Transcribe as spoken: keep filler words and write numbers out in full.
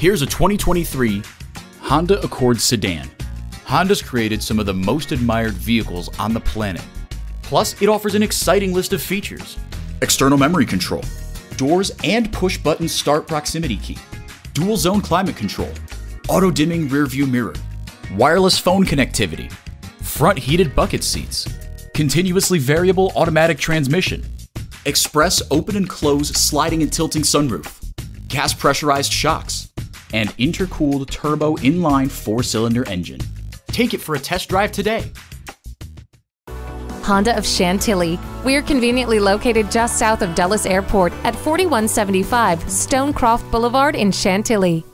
Here's a twenty twenty-three Honda Accord sedan. Honda's created some of the most admired vehicles on the planet. Plus, it offers an exciting list of features. External memory control, doors and push-button start proximity key, dual zone climate control, auto-dimming rear-view mirror, wireless phone connectivity, front heated bucket seats, continuously variable automatic transmission, express open and close sliding and tilting sunroof, gas pressurized shocks, and intercooled turbo inline four-cylinder engine. Take it for a test drive today. Honda of Chantilly. We're conveniently located just south of Dulles Airport at forty-one seventy-five Stonecroft Boulevard in Chantilly.